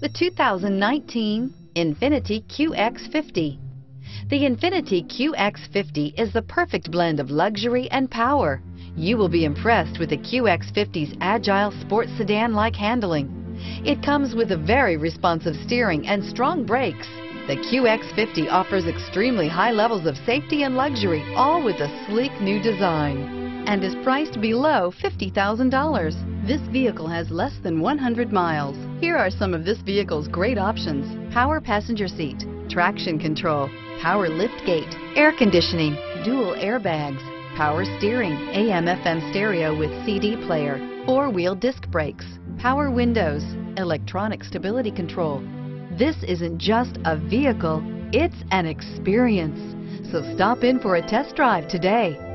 The 2019 Infiniti QX50. The Infiniti QX50 is the perfect blend of luxury and power. You will be impressed with the QX50's agile sports sedan-like handling. It comes with a very responsive steering and strong brakes. The QX50 offers extremely high levels of safety and luxury, all with a sleek new design, and is priced below $50,000. This vehicle has less than 100 miles. Here are some of this vehicle's great options: power passenger seat, traction control, power liftgate, air conditioning, dual airbags, power steering, AM/FM stereo with CD player, four-wheel disc brakes, power windows, electronic stability control. This isn't just a vehicle, it's an experience. So stop in for a test drive today.